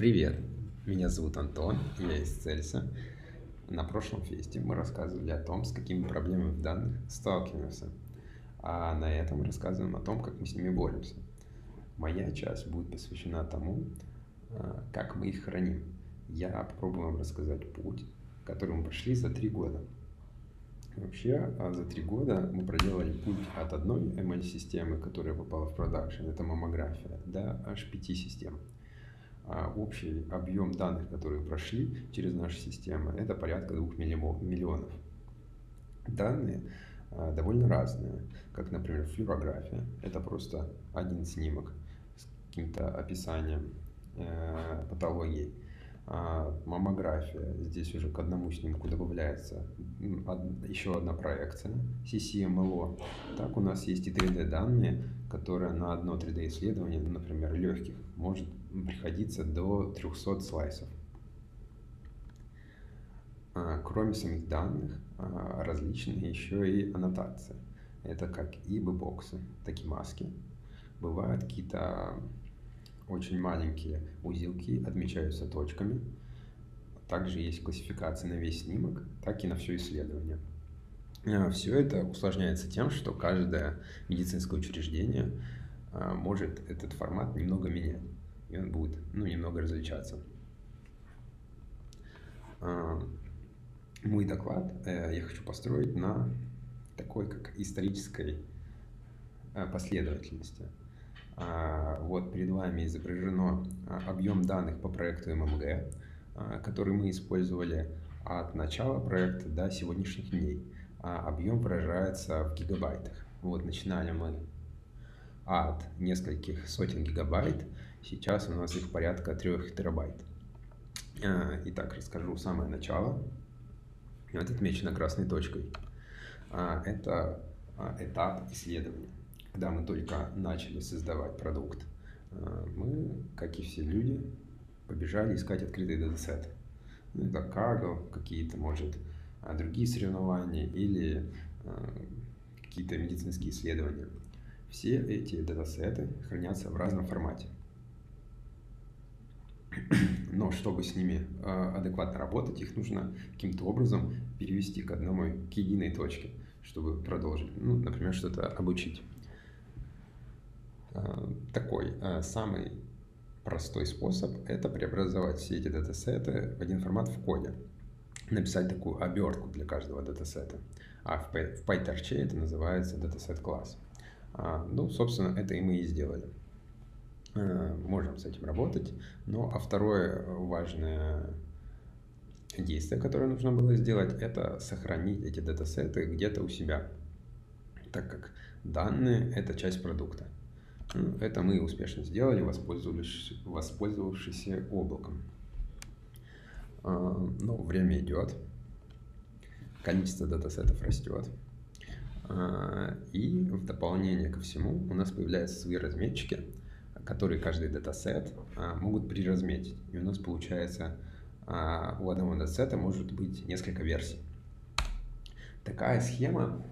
Привет, меня зовут Антон, я из Цельса. На прошлом фесте мы рассказывали о том, с какими проблемами в данных сталкиваемся, а на этом рассказываем о том, как мы с ними боремся. Моя часть будет посвящена тому, как мы их храним. Я попробую вам рассказать путь, который мы прошли за 3 года. Вообще, за 3 года мы проделали путь от одной ML-системы, которая попала в продакшн, это маммография, до аж 5 систем. А общий объем данных, которые прошли через наши системы, это порядка 2 миллионов. Данные довольно разные, как, например, флюорография. Это просто один снимок с каким-то описанием патологии. Маммография, здесь уже к одному снимку добавляется еще одна проекция, CCMLO. Так у нас есть и 3D-данные, которые на одно 3D-исследование, например, легких, может приходиться до 300 слайсов. Кроме самих данных, различные еще и аннотации. Это как ib-боксы, такие маски. Бывают какие-то очень маленькие узелки, отмечаются точками. Также есть классификация на весь снимок, так и на все исследование. Все это усложняется тем, что каждое медицинское учреждение может этот формат немного менять, и он будет немного различаться. Мой доклад я хочу построить на такой как исторической последовательности. Вот перед вами изображено объем данных по проекту ММГ, который мы использовали от начала проекта до сегодняшних дней. Объем выражается в гигабайтах. Вот начинали мы от нескольких сотен гигабайт, сейчас у нас их порядка 3 терабайт. Итак, расскажу самое начало. Вот отмечено красной точкой. Это этап исследования. Когда мы только начали создавать продукт, мы, как и все люди, побежали искать открытые датасеты. Это Cargo, какие-то, может, другие соревнования или какие-то медицинские исследования. Все эти датасеты хранятся в разном формате. Но чтобы с ними адекватно работать, их нужно каким-то образом перевести к единой точке, чтобы продолжить, например, что-то обучить. Такой самый простой способ – это преобразовать все эти датасеты в один формат в коде. Написать такую обертку для каждого датасета. А в PyTorch это называется датасет-класс. Собственно, это и мы и сделали. Можем с этим работать. А второе важное действие, которое нужно было сделать, это сохранить эти датасеты где-то у себя. Так как данные – это часть продукта. Это мы успешно сделали, воспользовавшись облаком. Но время идет, количество датасетов растет. И в дополнение ко всему у нас появляются свои разметчики, которые каждый датасет могут приразметить. И у нас получается, у одного датасета может быть несколько версий. Такая схема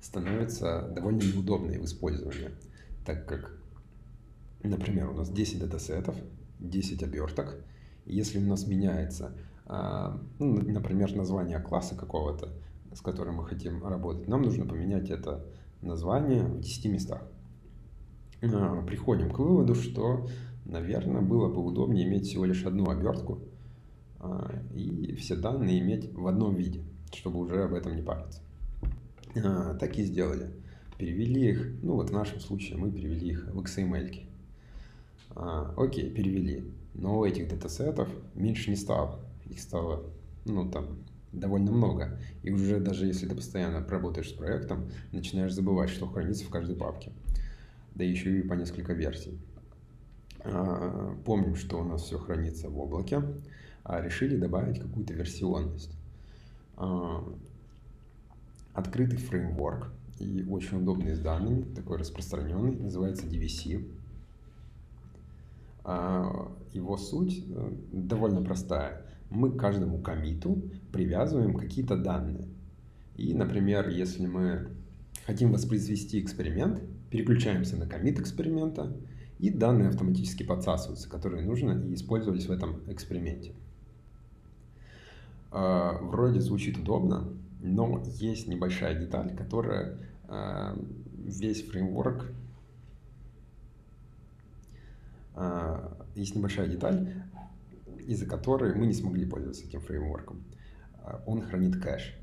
становится довольно неудобной в использовании. Так как, например, у нас 10 датасетов, 10 оберток. Если у нас меняется, например, название класса какого-то, с которым мы хотим работать, нам нужно поменять это название в 10 местах. Приходим к выводу, что, наверное, было бы удобнее иметь всего лишь одну обертку и все данные иметь в одном виде, чтобы уже об этом не париться. Так и сделали. Перевели их, в нашем случае мы перевели их в XML-ки. Окей, перевели. Но этих датасетов меньше не стало. Их стало, довольно много. И уже даже если ты постоянно работаешь с проектом, начинаешь забывать, что хранится в каждой папке. Да еще и по несколько версий. Помним, что у нас все хранится в облаке. Решили добавить какую-то версионность. Открытый фреймворк. И очень удобный с данными, такой распространенный, называется DVC. Его суть довольно простая. Мы к каждому коммиту привязываем какие-то данные. И, например, если мы хотим воспроизвести эксперимент, переключаемся на коммит эксперимента и данные автоматически подсасываются, которые нужно и использовались в этом эксперименте. Вроде звучит удобно, но есть небольшая деталь, которая весь фреймворк, из-за которой мы не смогли пользоваться этим фреймворком. Он хранит кэш.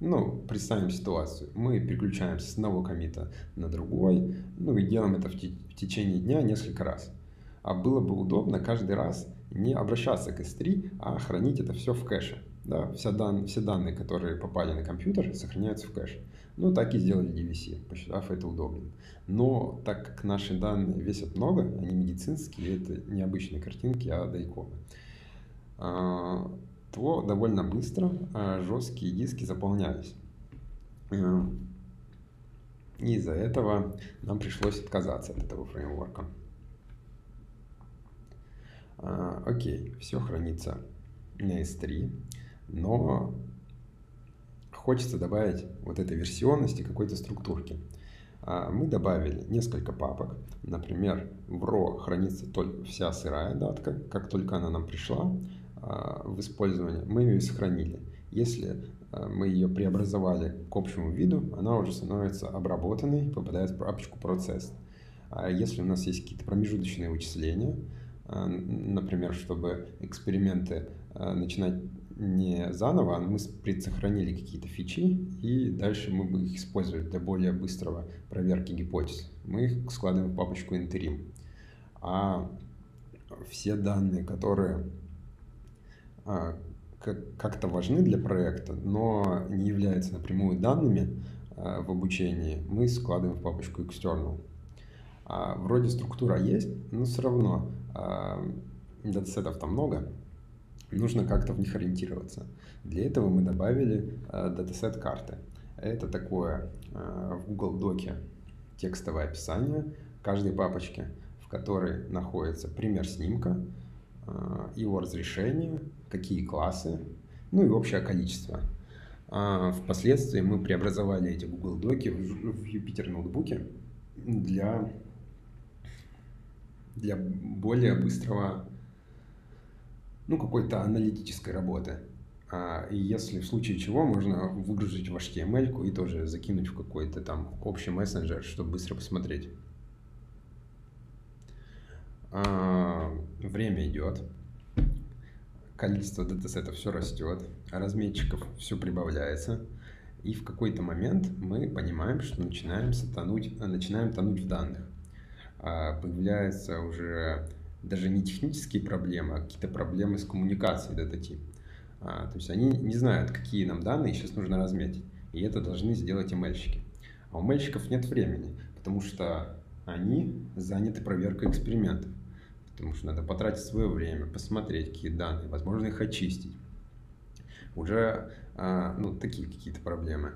Ну, представим ситуацию. Мы переключаемся с одного комита на другой, ну и делаем это в течение дня несколько раз. А было бы удобно каждый раз не обращаться к S3, а хранить это все в кэше. Да, все данные, которые попали на компьютер, сохраняются в кэше. Ну, так и сделали DVC, посчитав это удобным. Но так как наши данные весят много, они медицинские, это не обычные картинки, а дайконы, то довольно быстро жесткие диски заполнялись. И из-за этого нам пришлось отказаться от этого фреймворка. Окей, все хранится на S3, но хочется добавить вот этой версионности какой-то структурки. Мы добавили несколько папок. Например, в RAW хранится вся сырая датка. Как только она нам пришла в использование, мы ее сохранили. Если мы ее преобразовали к общему виду, она уже становится обработанной, попадает в папочку «Процесс». А если у нас есть какие-то промежуточные вычисления, например, чтобы эксперименты начинать не заново, а мы предсохранили какие-то фичи, и дальше мы бы их использовали для более быстрого проверки гипотез. Мы их складываем в папочку «Интерим». А все данные, которые как-то важны для проекта, но не являются напрямую данными в обучении, мы складываем в папочку «External». Вроде структура есть, но все равно датасетов там много, нужно как-то в них ориентироваться. Для этого мы добавили датасет карты. Это такое в Google Доке текстовое описание каждой папочки, в которой находится пример снимка, его разрешение, какие классы, ну и общее количество. Впоследствии мы преобразовали эти Google Доки в Юпитер ноутбуке для более быстрого, ну, какой-то аналитической работы. И если в случае чего, можно выгрузить в HTML-ку и тоже закинуть в какой-то там общий мессенджер, чтобы быстро посмотреть. Время идет, количество датасетов все растет, разметчиков все прибавляется, и в какой-то момент мы понимаем, что начинаем тонуть в данных. Появляются уже даже не технические проблемы, а какие-то проблемы с коммуникацией дата-тип. То есть они не знают, какие нам данные сейчас нужно разметить, и это должны сделать ML-щики. А у ML-щиков нет времени, потому что они заняты проверкой экспериментов, потому что надо потратить свое время, посмотреть, какие данные, возможно, их очистить. Уже ну, такие какие-то проблемы,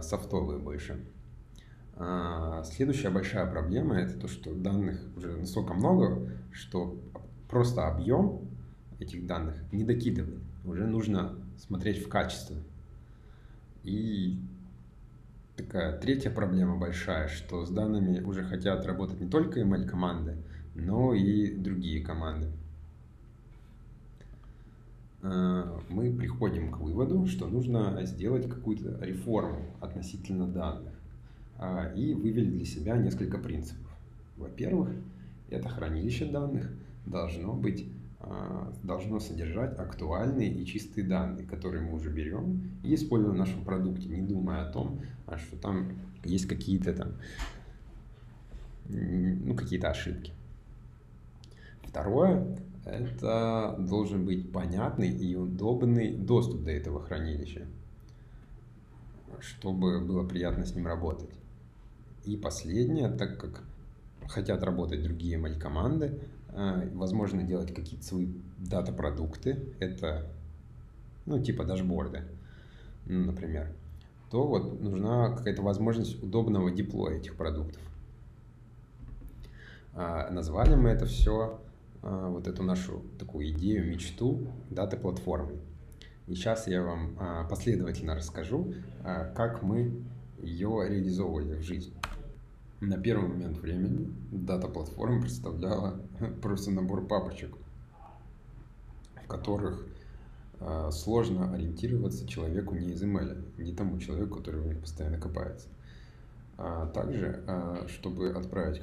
софтовые больше. Следующая большая проблема – это то, что данных уже настолько много, что просто объем этих данных не докидывает. Уже нужно смотреть в качество. И такая третья проблема большая, что с данными уже хотят работать не только ML-команды, но и другие команды. Мы приходим к выводу, что нужно сделать какую-то реформу относительно данных. И вывели для себя несколько принципов. Во-первых, это хранилище данных должно содержать актуальные и чистые данные, которые мы уже берем и используем в нашем продукте, не думая о том, что там есть какие-то ошибки. Второе, это должен быть понятный и удобный доступ до этого хранилища, чтобы было приятно с ним работать. И последнее, так как хотят работать другие ML-команды, возможно делать какие-то свои дата-продукты, это, ну, типа дашборды, например, то вот нужна какая-то возможность удобного деплоя этих продуктов. Назвали мы это все, вот эту нашу такую идею, мечту, дата-платформы. И сейчас я вам последовательно расскажу, как мы ее реализовывали в жизни. На первый момент времени дата-платформа представляла просто набор папочек, в которых сложно ориентироваться человеку не из ML, не тому человеку, который в них постоянно копается. Также, чтобы отправить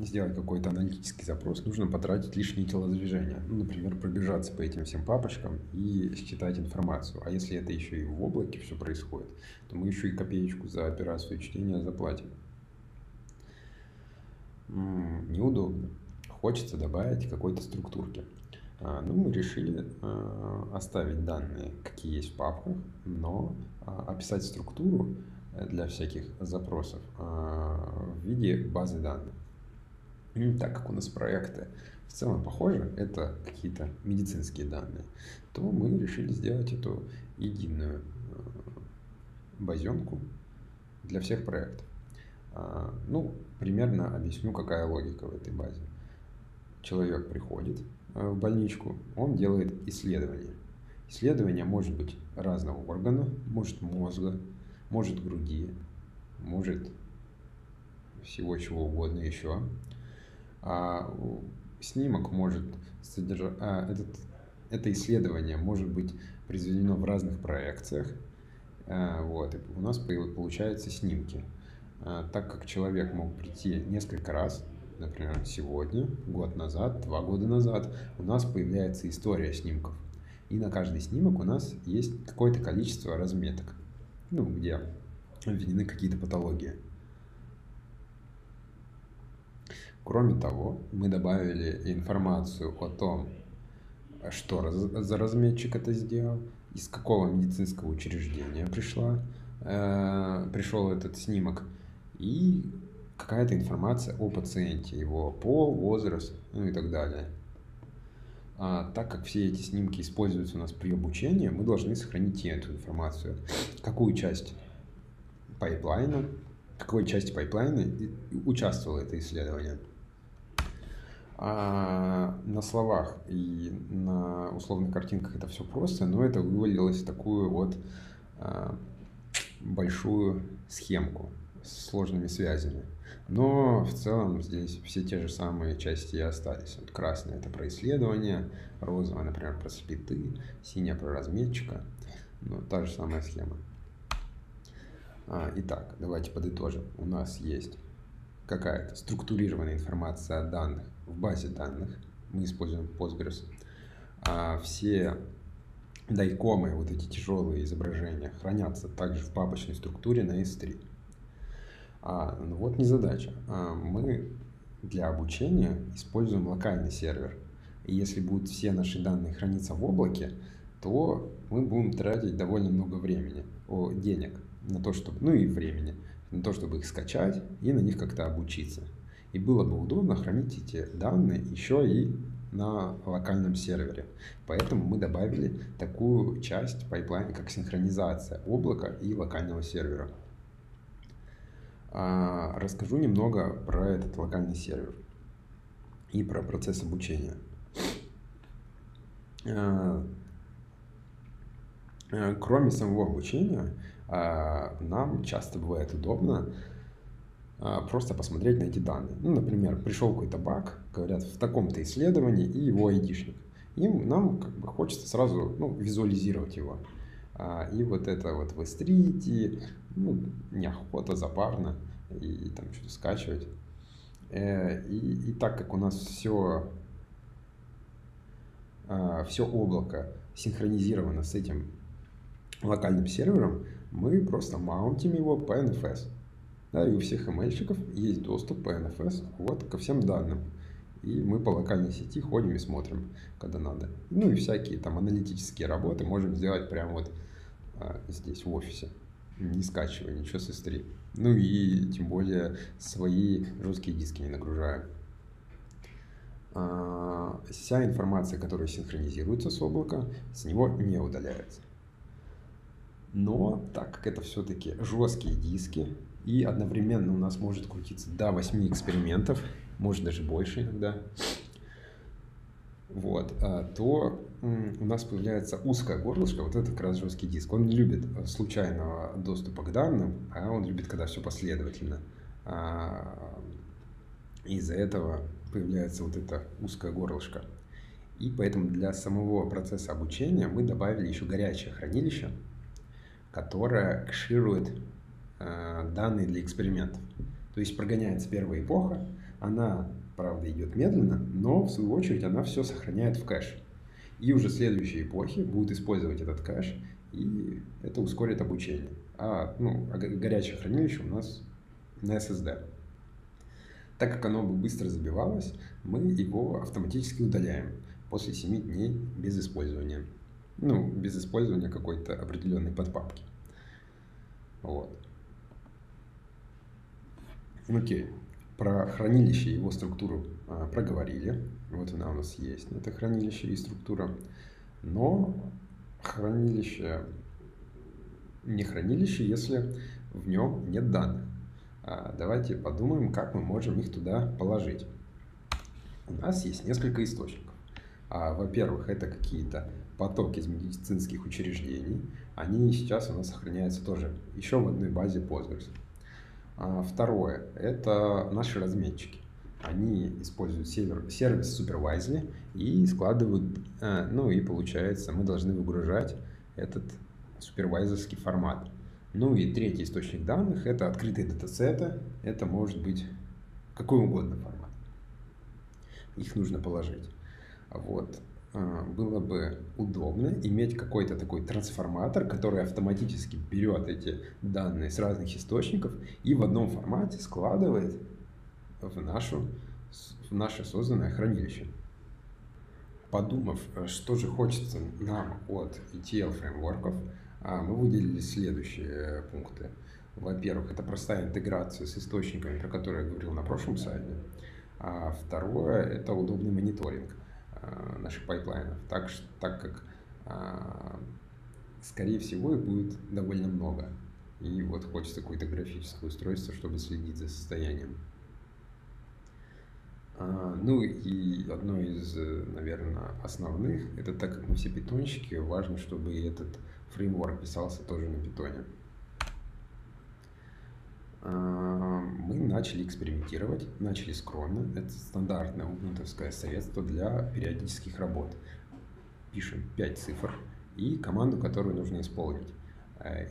сделать какой-то аналитический запрос, нужно потратить лишние телодвижения. Ну, например, пробежаться по этим всем папочкам и считать информацию. А если это еще и в облаке все происходит, то мы еще и копеечку за операцию чтения заплатим. Неудобно. Хочется добавить какой-то структурки. Ну, мы решили оставить данные, какие есть в папках, но описать структуру для всяких запросов в виде базы данных. Так как у нас проекты в целом похожи, это какие-то медицинские данные, то мы решили сделать эту единую базенку для всех проектов. Ну, примерно объясню, какая логика в этой базе. Человек приходит в больничку, он делает исследование. Исследование может быть разного органа, может мозга, может груди, может всего чего угодно еще. Снимок может содержать... Это исследование может быть произведено в разных проекциях. Вот, и у нас получаются снимки. Так как человек мог прийти несколько раз, например, сегодня, год назад, 2 года назад, у нас появляется история снимков. И на каждый снимок у нас есть какое-то количество разметок. Ну, где введены какие-то патологии. Кроме того, мы добавили информацию о том, что за разметчик это сделал, из какого медицинского учреждения пришел этот снимок, и какая-то информация о пациенте, его пол, возраст, ну и так далее. Так как все эти снимки используются у нас при обучении, мы должны сохранить эту информацию. Какой части пайплайна участвовало это исследование. На словах и на условных картинках это все просто, но это вывалилось в такую вот большую схемку с сложными связями. Но в целом здесь все те же самые части и остались. Вот красная — это про исследование, розовая, например, про слепоты, синяя — про разметчика. Но та же самая схема. Итак, давайте подытожим. У нас есть какая-то структурированная информация о данных в базе данных. Мы используем Postgres. Все дайкомы, вот эти тяжелые изображения, хранятся также в папочной структуре на S3. Ну вот незадача. Мы для обучения используем локальный сервер. И если будут все наши данные храниться в облаке, то мы будем тратить довольно много времени, денег, на то, чтобы, ну и времени, на то, чтобы их скачать и на них как-то обучиться. И было бы удобно хранить эти данные еще и на локальном сервере. Поэтому мы добавили такую часть пайплайна, как синхронизация облака и локального сервера. Расскажу немного про этот локальный сервер и про процесс обучения. Кроме самого обучения, нам часто бывает удобно просто посмотреть на эти данные. Ну, например, пришел какой-то баг, говорят, в таком-то исследовании, и его айдишник. И нам как бы хочется сразу визуализировать его. И вот это вот в S3 идти, неохота, запарно, и там что-то скачивать. И так как у нас все облако синхронизировано с этим локальным сервером, мы просто маунтим его по NFS. Да, и у всех ML-щиков есть доступ по NFS ко всем данным. И мы по локальной сети ходим и смотрим, когда надо. Ну и всякие там аналитические работы можем сделать прямо вот здесь, в офисе, не скачивая ничего с S3. Ну и тем более свои жесткие диски не нагружаем. Вся информация, которая синхронизируется с облака, с него не удаляется. Но так как это все-таки жесткие диски, и одновременно у нас может крутиться до 8 экспериментов, может даже больше иногда, вот, то у нас появляется узкое горлышко, вот это как раз жесткий диск. Он не любит случайного доступа к данным, а он любит, когда все последовательно. Из-за этого появляется вот это узкое горлышко. И поэтому для самого процесса обучения мы добавили еще горячее хранилище, которое кэширует данные для экспериментов. То есть прогоняется первая эпоха, она, правда, идет медленно, но в свою очередь она все сохраняет в кэш. И уже следующие эпохи будут использовать этот кэш, и это ускорит обучение. А горячее хранилище у нас на SSD. Так как оно быстро забивалось, мы его автоматически удаляем после 7 дней без использования. Без использования какой-то определенной подпапки. Вот. Окей. Про хранилище и его структуру проговорили. Вот она у нас есть. Это хранилище и структура. Но хранилище не хранилище, если в нем нет данных. Давайте подумаем, как мы можем их туда положить. У нас есть несколько источников. Во-первых, это какие-то потоки из медицинских учреждений. Они сейчас у нас сохраняются тоже еще в одной базе Postgres. Второе, это наши разметчики. Они используют сервис Supervisely и складывают, и получается, мы должны выгружать этот супервайзерский формат. И третий источник данных – это открытые датасеты. Это может быть какой угодно формат. Их нужно положить. Вот. Было бы удобно иметь какой-то такой трансформатор, который автоматически берет эти данные с разных источников и в одном формате складывает в наше созданное хранилище. Подумав, что же хочется нам от ETL-фреймворков, мы выделили следующие пункты. Во-первых, это простая интеграция с источниками, про которые я говорил на прошлом слайде. А второе, это удобный мониторинг наших пайплайнов, так как, скорее всего, их будет довольно много. И вот хочется какое-то графическое устройство, чтобы следить за состоянием. И одно из, наверное, основных, это так как мы все питонщики, важно, чтобы и этот фреймворк писался тоже на питоне. Мы начали экспериментировать, начали скромно. Это стандартное убунтовское средство для периодических работ. Пишем 5 цифр и команду, которую нужно исполнить.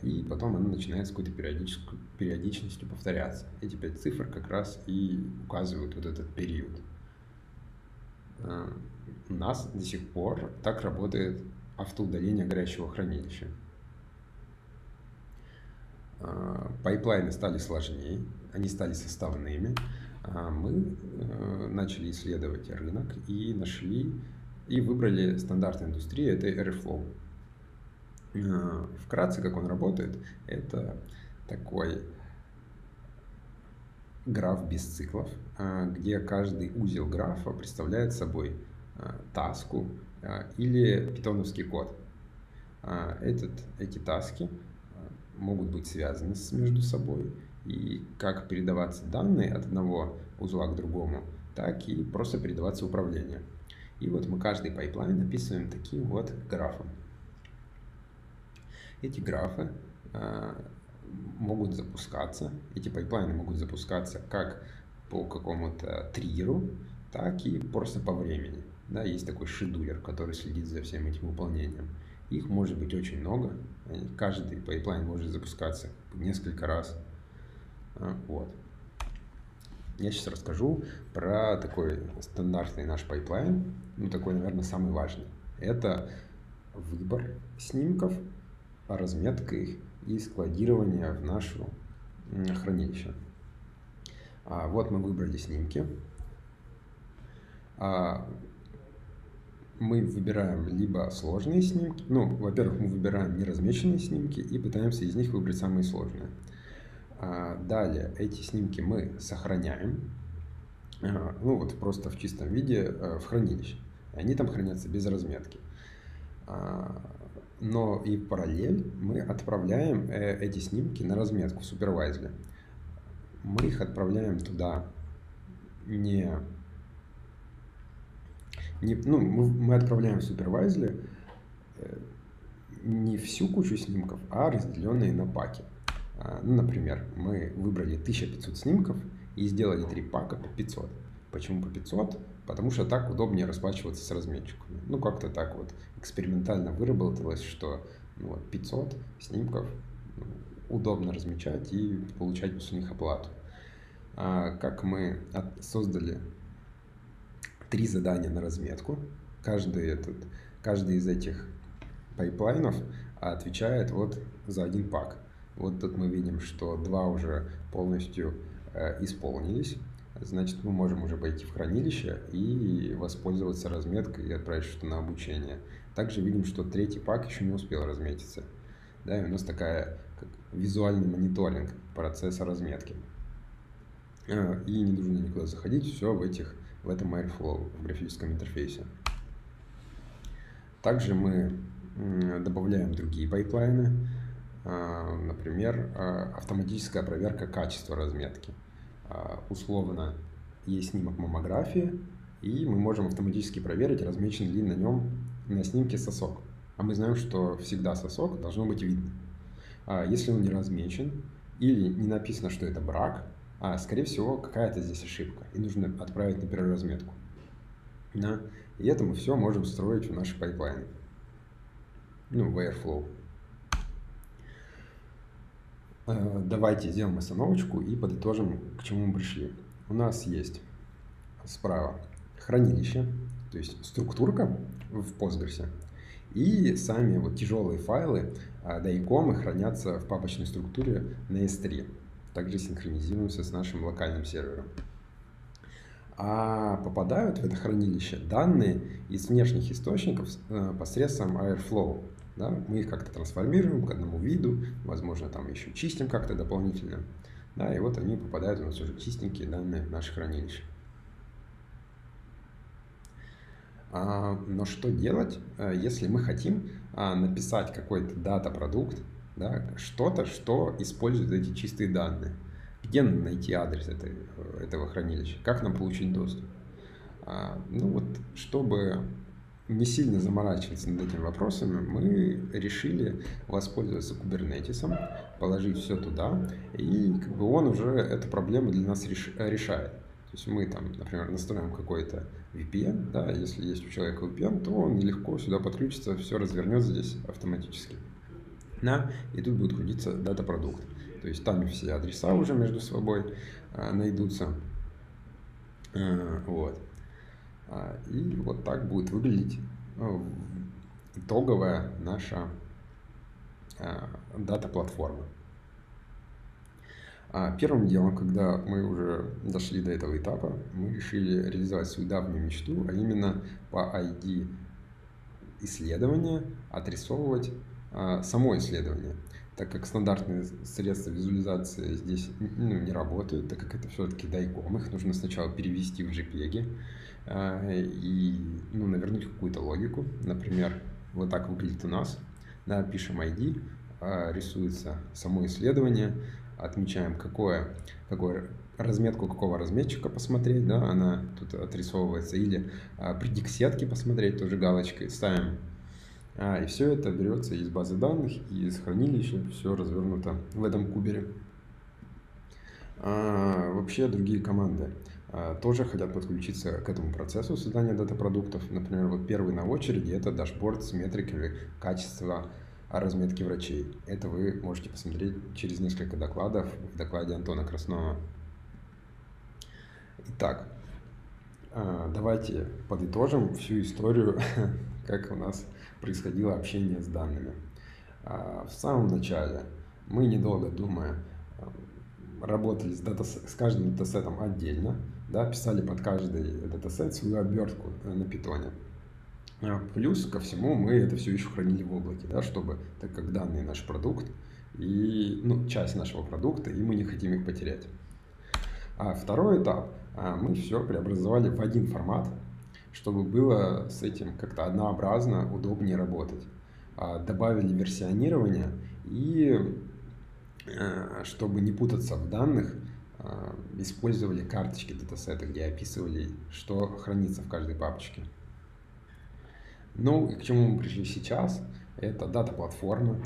И потом она начинает с какой-то периодичностью повторяться. Эти 5 цифр как раз и указывают вот этот период. У нас до сих пор так работает автоудаление горячего хранилища. Пайплайны стали сложнее, они стали составными. Мы начали исследовать рынок и нашли, и выбрали стандарт индустрии, это Airflow. Вкратце, как он работает, это такой граф без циклов, где каждый узел графа представляет собой таску или питоновский код. Эти таски могут быть связаны между собой, и как передаваться данные от одного узла к другому, так и просто передаваться управление. И вот мы каждый пайплайн описываем таким вот графом. Эти графы могут запускаться, эти пайплайны могут запускаться как по какому-то триггеру, так и просто по времени. Да, есть такой шедулер, который следит за всем этим выполнением. Их может быть очень много. Каждый пайплайн может запускаться несколько раз. Вот. Я сейчас расскажу про такой стандартный наш пайплайн. Такой, наверное, самый важный. Это выбор снимков, разметка их и складирование в наше хранилище. Вот мы выбрали снимки. Мы выбираем либо сложные снимки, во-первых, мы выбираем неразмеченные снимки и пытаемся из них выбрать самые сложные. Далее эти снимки мы сохраняем, просто в чистом виде в хранилище. Они там хранятся без разметки. Но и в параллель мы отправляем эти снимки на разметку в Supervisely. Мы их отправляем туда мы отправляем в Supervisely не всю кучу снимков, а разделенные на паки. Например, мы выбрали 1500 снимков и сделали 3 пака по 500. Почему по 500? Потому что так удобнее расплачиваться с разметчиками. Ну, как-то так вот экспериментально выработалось, что 500 снимков удобно размечать и получать с них оплату. Как мы создали 3 задания на разметку, каждый из этих пайплайнов отвечает вот за 1 пак. Вот тут мы видим, что 2 уже полностью исполнились. Значит, мы можем уже пойти в хранилище и воспользоваться разметкой и отправить что-то на обучение. Также видим, что 3-й пак еще не успел разметиться. Да, и у нас такая как визуальный мониторинг процесса разметки. И не нужно никуда заходить, все в этом Airflow, в графическом интерфейсе. Также мы добавляем другие пайплайны, например, автоматическая проверка качества разметки. Условно есть снимок маммографии, и мы можем автоматически проверить, размечен ли на нем на снимке сосок. А мы знаем, что всегда сосок должно быть видно. Если он не размечен или не написано, что это брак, скорее всего, какая-то здесь ошибка, и нужно отправить на переразметку. Да? И это мы все можем строить в наши пайплайны, в Airflow. Давайте сделаем остановочку и подытожим, к чему мы пришли. У нас есть справа хранилище, то есть структурка в Postgres, и сами вот тяжелые файлы, да и комы хранятся в папочной структуре на S3. Также синхронизируемся с нашим локальным сервером. А попадают в это хранилище данные из внешних источников посредством Airflow. Да? Мы их как-то трансформируем к одному виду, возможно, там еще чистим как-то дополнительно. Да? И вот они попадают у нас уже чистенькие данные в наше хранилище. Но что делать, если мы хотим написать какой-то дата-продукт, да, что-то, что использует эти чистые данные. Где нам найти адрес этого хранилища? Как нам получить доступ? Чтобы не сильно заморачиваться над этими вопросами, мы решили воспользоваться Kubernetes, положить все туда, и он уже эту проблему для нас решает. То есть мы там, например, настроим какой-то VPN, да, если есть у человека VPN, то он легко сюда подключится, все развернется здесь автоматически. И тут будет крутиться дата-продукт. То есть там все адреса уже между собой найдутся. И вот так будет выглядеть итоговая наша дата-платформа. Первым делом, когда мы уже дошли до этого этапа, мы решили реализовать свою давнюю мечту, а именно по ID исследования отрисовывать само исследование, так как стандартные средства визуализации здесь не работают, так как это все-таки дайком, их нужно сначала перевести в jpeg и навернуть какую-то логику. Например, вот так выглядит у нас. Да, пишем ID, рисуется само исследование, отмечаем, разметку какого разметчика посмотреть, да, она тут отрисовывается, или предик сетки посмотреть, тоже галочкой ставим. И все это берется из базы данных, из хранилища, все развернуто в этом кубере. Вообще другие команды тоже хотят подключиться к этому процессу создания дата-продуктов. Например, вот первый на очереди — это дашборд с метриками качества разметки врачей. Это вы можете посмотреть через несколько докладов в докладе Антона Краснова. Итак, давайте подытожим всю историю, как у нас происходило общение с данными. В самом начале мы, недолго думая, работали с каждым датасетом отдельно, да, писали под каждый датасет свою обертку на питоне. Плюс ко всему мы это все еще хранили в облаке, да, чтобы, так как данные наш продукт, и часть нашего продукта, и мы не хотим их потерять. А второй этап — мы все преобразовали в один формат, чтобы было с этим как-то однообразно, удобнее работать. Добавили версионирование, и чтобы не путаться в данных, использовали карточки датасета, где описывали, что хранится в каждой папочке. Ну и к чему мы пришли сейчас? Это дата-платформа,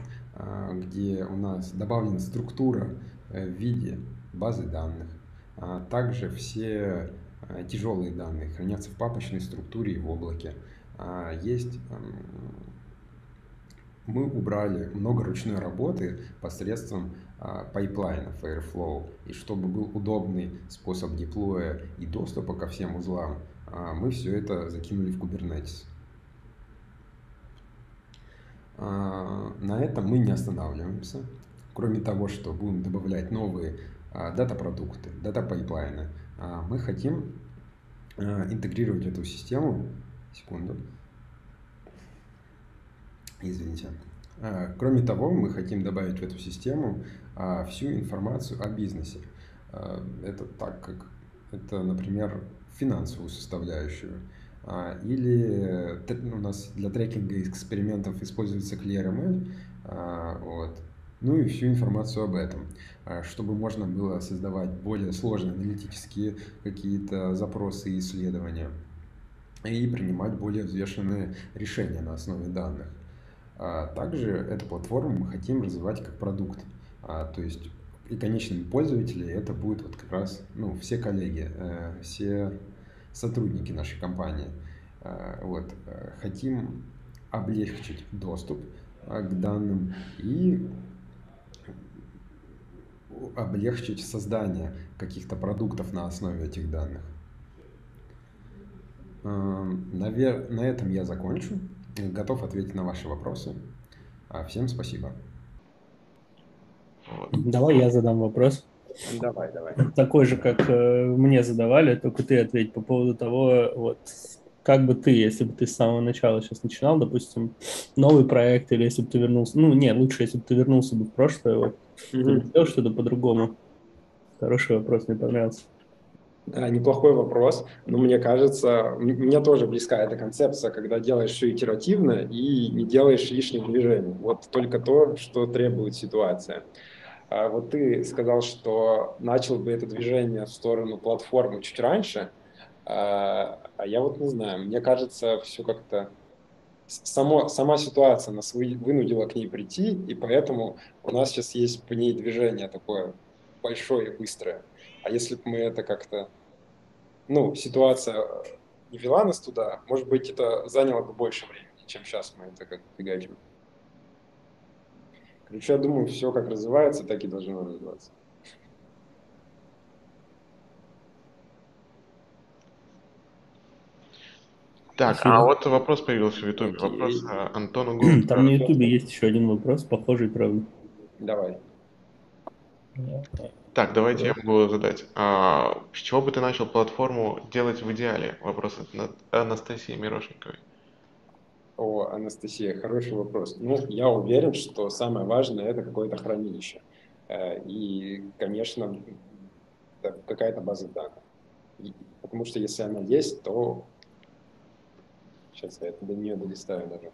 где у нас добавлена структура в виде базы данных. Также все тяжелые данные хранятся в папочной структуре и в облаке. Мы убрали много ручной работы посредством пайплайнов Airflow. И чтобы был удобный способ деплоя и доступа ко всем узлам, мы все это закинули в Kubernetes. На этом мы не останавливаемся. Кроме того, что будем добавлять новые дата-продукты, дата-пайплайны, мы хотим интегрировать эту систему. Секунду. Извините. Кроме того, мы хотим добавить в эту систему всю информацию о бизнесе. Это так как это, например, финансовую составляющую. Или у нас для трекинга экспериментов используется ClearML. Вот. Ну и всю информацию об этом, чтобы можно было создавать более сложные аналитические какие-то запросы и исследования и принимать более взвешенные решения на основе данных. Также эту платформу мы хотим развивать как продукт, то есть и конечными пользователями это будут вот как раз все коллеги, все сотрудники нашей компании. Вот. Хотим облегчить доступ к данным и облегчить создание каких-то продуктов на основе этих данных. На этом я закончу. Готов ответить на ваши вопросы. Всем спасибо. Давай я задам вопрос. Давай, давай. Такой же, как мне задавали, только ты ответь по поводу того, вот, как бы ты, если бы ты с самого начала сейчас начинал, допустим, новый проект, или если бы ты вернулся, лучше, если бы ты вернулся бы в прошлое, вот, ты сделал что-то по-другому? Хороший вопрос, мне понравился. Да, неплохой вопрос, но мне кажется, мне тоже близка эта концепция, когда делаешь все итеративно и не делаешь лишних движений. Вот только то, что требует ситуация. Вот ты сказал, что начал бы это движение в сторону платформы чуть раньше, а я вот не знаю, мне кажется, все как-то... Сама ситуация нас вынудила к ней прийти, и поэтому у нас сейчас есть по ней движение такое большое и быстрое. А если бы мы это как-то, ситуация не вела нас туда, может быть, это заняло бы больше времени, чем сейчас мы это как-то фигачим. Короче, я думаю, все как развивается, так и должно развиваться. Так, спасибо. А вот вопрос появился в Ютубе. Вопрос Антону Голубеву. Там на Ютубе есть еще один вопрос, похожий, правда. Давай. Так, давайте я могу задать. С чего бы ты начал платформу делать в идеале? Вопрос от Анастасии Мирошниковой. О, Анастасия, хороший вопрос. Я уверен, что самое важное – это какое-то хранилище. И, конечно, какая-то база данных. Потому что если она есть, то… Сейчас я до нее долистаю даже.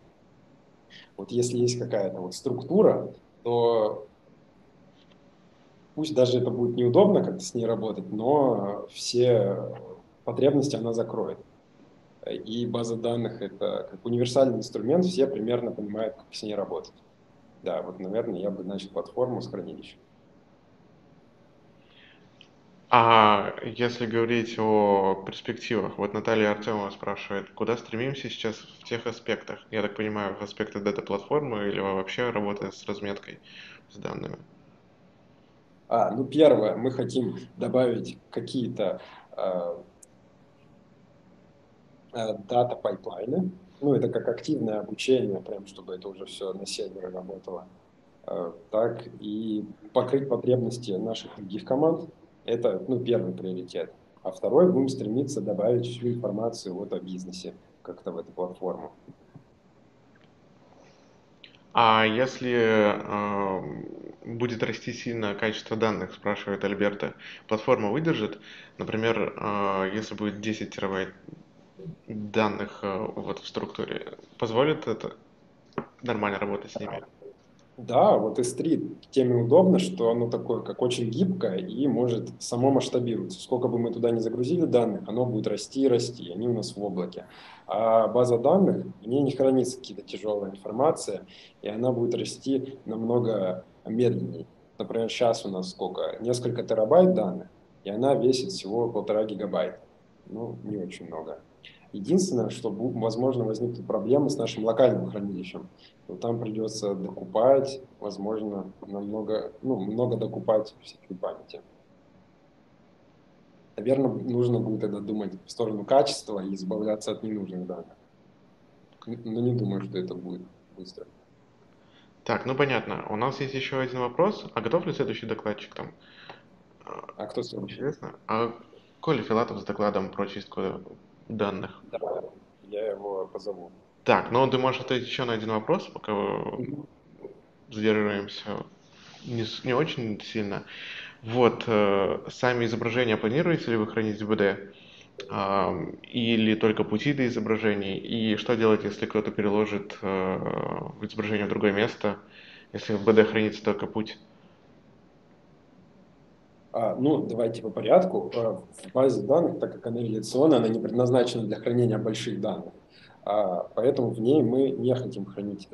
Вот если есть какая-то структура, то… Пусть даже это будет неудобно как-то с ней работать, но все потребности она закроет. И база данных – это как универсальный инструмент, все примерно понимают, как с ней работать. Да, вот, наверное, я бы начал платформу с хранилищем. А если говорить о перспективах, вот Наталья Артемова спрашивает, куда стремимся сейчас в тех аспектах? Я так понимаю, в аспектах дата-платформы или вообще работы с разметкой, с данными? Первое, мы хотим добавить какие-то дата-пайплайны. Это как активное обучение, прям чтобы это уже все на сервере работало. Так и покрыть потребности наших других команд. Это первый приоритет. А второй, будем стремиться добавить всю информацию о бизнесе как-то в эту платформу. А если будет расти сильно качество данных, спрашивает Альберта, платформа выдержит? Например, если будет 10 терабайт данных в структуре, позволит это нормально работать с ними? Да, вот S3 теме удобно, что оно такое, как очень гибкое и может само масштабироваться. Сколько бы мы туда ни загрузили данных, оно будет расти и расти, они у нас в облаке. А база данных, в ней не хранится какие-то тяжелая информация, и она будет расти намного медленнее. Например, сейчас у нас сколько? Несколько терабайт данных, и она весит всего 1,5 гигабайта. Ну, не очень много. Единственное, что, возможно, возникнут проблемы с нашим локальным хранилищем. Но там придется докупать, возможно, много докупать всякой памяти. Наверное, нужно будет тогда думать в сторону качества и избавляться от ненужных данных. Но не думаю, что это будет быстро. Так, ну понятно. У нас есть еще один вопрос. А готов ли следующий докладчик там? А кто следующий? Интересно. А Коля Филатов с докладом про чистку данных. Да, я его позову. Так, ну ты можешь ответить еще на один вопрос, пока задерживаемся не очень сильно. Вот, сами изображения планируете ли вы хранить в БД? Или только пути до изображений? И что делать, если кто-то переложит изображение в другое место, если в БД хранится только путь? Ну, давайте по порядку. В базе данных, так как она реляционная, она не предназначена для хранения больших данных. Поэтому в ней мы не хотим хранить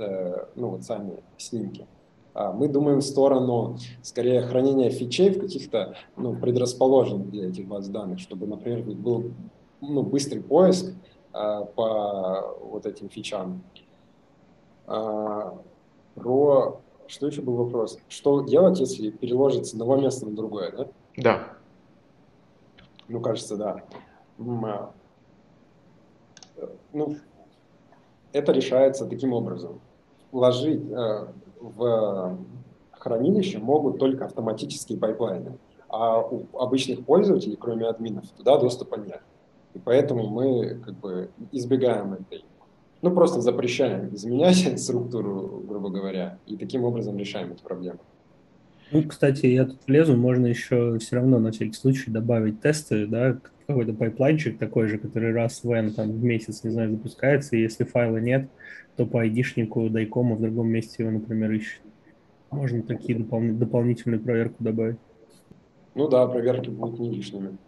сами снимки. Мы думаем в сторону, скорее, хранения фичей в каких-то предрасположенных для этих баз данных, чтобы, например, был быстрый поиск по вот этим фичам. Что еще был вопрос? Что делать, если переложится с одного места на другое, да? Да. Ну, кажется, да. Ну, это решается таким образом. Вложить в хранилище могут только автоматические пайплайны, а у обычных пользователей, кроме админов, туда доступа нет. И поэтому мы избегаем этой. Ну, просто запрещаем изменять структуру, грубо говоря, и таким образом решаем эту проблему. Ну, кстати, я тут влезу, можно еще все равно на всякий случай добавить тесты, да, какой-то пайплайнчик такой же, который раз в N там в месяц, не знаю, запускается, и если файла нет, то по ID-шнику дайкома в другом месте его, например, ищет. Можно такие дополнительную проверку добавить. Ну да, проверки будут не лишними.